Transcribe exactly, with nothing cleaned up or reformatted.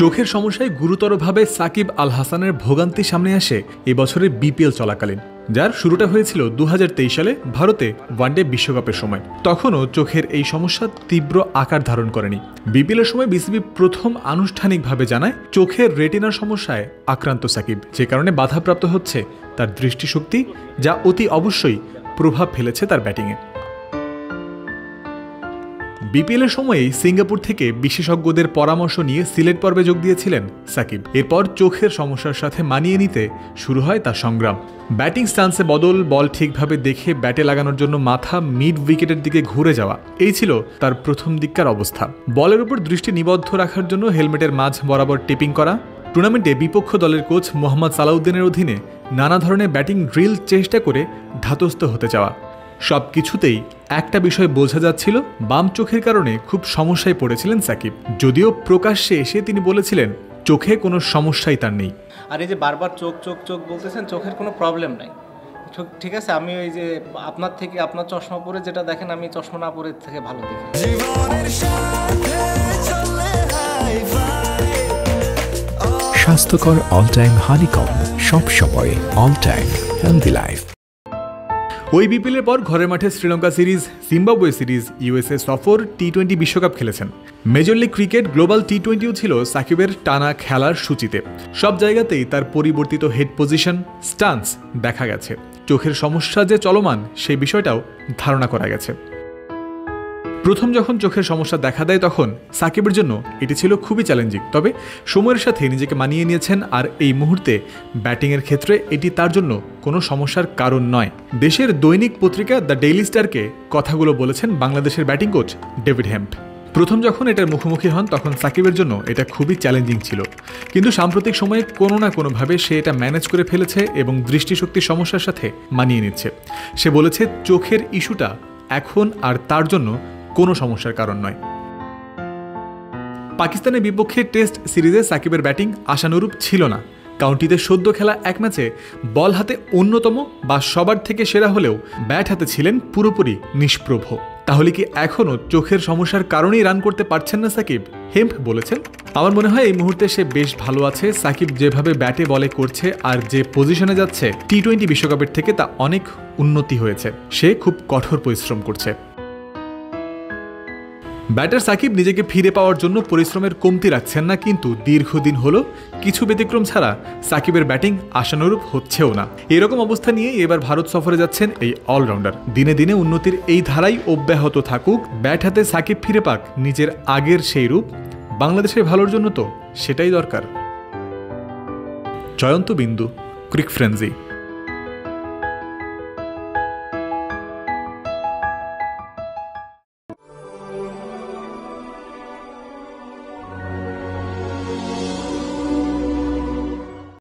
চোখের সমস্যায় গুরুতরভাবে সাকিব আল হাসানের ভোগান্তি সামনে আসে এবছরের বিপিএল চলাকালীন, যার শুরুটা হয়েছিল দু হাজার তেইশ সালে ভারতে ওয়ানডে বিশ্বকাপের সময়। তখনও চোখের এই সমস্যা তীব্র আকার ধারণ করেনি। বিপিএলের সময় বিসিবি প্রথম আনুষ্ঠানিকভাবে জানায় চোখের রেটিনার সমস্যায় আক্রান্ত সাকিব, যে কারণে বাধাপ্রাপ্ত হচ্ছে তার দৃষ্টিশক্তি, যা অতি অবশ্যই প্রভাব ফেলেছে তার ব্যাটিংয়ে। বিপিএলের সময়েই সিঙ্গাপুর থেকে বিশেষজ্ঞদের পরামর্শ নিয়ে সিলেট পর্বে যোগ দিয়েছিলেন সাকিব। এরপর চোখের সমস্যার সাথে মানিয়ে নিতে শুরু হয় তার সংগ্রাম। ব্যাটিং স্টান্সে বদল, বল ঠিকভাবে দেখে ব্যাটে লাগানোর জন্য মাথা মিড উইকেটের দিকে ঘুরে যাওয়া, এই ছিল তার প্রথম দিককার অবস্থা। বলের উপর দৃষ্টি নিবদ্ধ রাখার জন্য হেলমেটের মাঝ বরাবর টিপিং করা। টুর্নামেন্টে বিপক্ষ দলের কোচ মোহাম্মদ সালাউদ্দিনের অধীনে নানা ধরনের ব্যাটিং ড্রিল চেষ্টা করে ধাতস্থ হতে যাওয়া, সব কিছুতেই একটা বিষয় বোঝা যাচ্ছিল, বাম চোখের কারণে খুব সমস্যায় পড়েছিলেন সাকিব। যদিও প্রকাশ্যে এসে তিনি বলেছিলেন চোখে কোনো সমস্যাই তার নেই। আর এই যে বারবার চোখ চোখ চোখ বলতেছেন, চোখের কোনো প্রবলেম নাই, ঠিক আছে। আমি ওই যে আপনার থেকে আপনার চশমা পরে যেটা দেখেন, আমি চশমা না পরে থেকে ভালো দেখি। স্বাস্থ্যকর অল টাইম হানিকম, সব সময় অল টাইম হেলদি লাইফ। ওই বিপিএলের পর ঘরের মাঠে Sri Lanka series, Zimbabwe series, USA সফর, টি টোয়েন্টি বিশ্বকাপ খেলেছেন। Major league cricket, global T টোয়েন্টিও ছিল সাকিবের টানা খেলার সূচিতে। সব জায়গাতেই তার পরিবর্তিত হেড পজিশন, স্টান্স দেখা গেছে। চোখের সমস্যা যে চলমান, সেই বিষয়টাও ধারণা করা গেছে। প্রথম যখন চোখের সমস্যা দেখা দেয়, তখন সাকিবের জন্য এটি ছিল খুবই চ্যালেঞ্জিং। তবে সময়ের সাথে নিজেকে মানিয়ে নিয়েছেন, আর এই মুহূর্তে ব্যাটিংয়ের ক্ষেত্রে এটি তার জন্য কোনো সমস্যার কারণ নয়। দেশের দৈনিক পত্রিকা দা ডেইলি স্টারকে কথাগুলো বলেছেন বাংলাদেশের ব্যাটিং কোচ ডেভিড হ্যাম্প। প্রথম যখন এটার মুখোমুখি হন, তখন সাকিবের জন্য এটা খুবই চ্যালেঞ্জিং ছিল, কিন্তু সাম্প্রতিক সময়ে কোনো না কোনোভাবে সে এটা ম্যানেজ করে ফেলেছে এবং দৃষ্টিশক্তির সমস্যার সাথে মানিয়ে নিচ্ছে। সে বলেছে চোখের ইস্যুটা এখন আর তার জন্য কোনো সমস্যার কারণ নয়। পাকিস্তানের বিপক্ষে টেস্ট সিরিজে সাকিবের ব্যাটিং আশানুরূপ ছিল না। কাউন্টিতে সদ্য খেলা এক ম্যাচে বল হাতে অন্যতম বা সবার থেকে সেরা হলেও ব্যাট হাতে ছিলেন পুরোপুরি নিষ্প্রভ। তাহলে কি এখনও চোখের সমস্যার কারণেই রান করতে পারছেন না সাকিব? হেম্প বলেছেন, আমার মনে হয় এই মুহূর্তে সে বেশ ভালো আছে। সাকিব যেভাবে ব্যাটে বলে করছে আর যে পজিশনে যাচ্ছে, টি টোয়েন্টি বিশ্বকাপের থেকে তা অনেক উন্নতি হয়েছে। সে খুব কঠোর পরিশ্রম করছে। ব্যাটার সাকিব নিজেকে ফিরে পাওয়ার জন্য পরিশ্রমের কমতি রাখছেন না, কিন্তু দীর্ঘদিন হলো কিছু ব্যতিক্রম ছাড়া সাকিবের ব্যাটিং আশানুরূপ হচ্ছেও না। এরকম অবস্থা নিয়ে এবার ভারত সফরে যাচ্ছেন এই অলরাউন্ডার। দিনে দিনে উন্নতির এই ধারাই অব্যাহত থাকুক, ব্যাট হাতে সাকিব ফিরে পাক নিজের আগের সেই রূপ। বাংলাদেশের ভালোর জন্য তো সেটাই দরকার। জয়ন্ত বিন্দু, ক্রিক ফ্রেন্সি।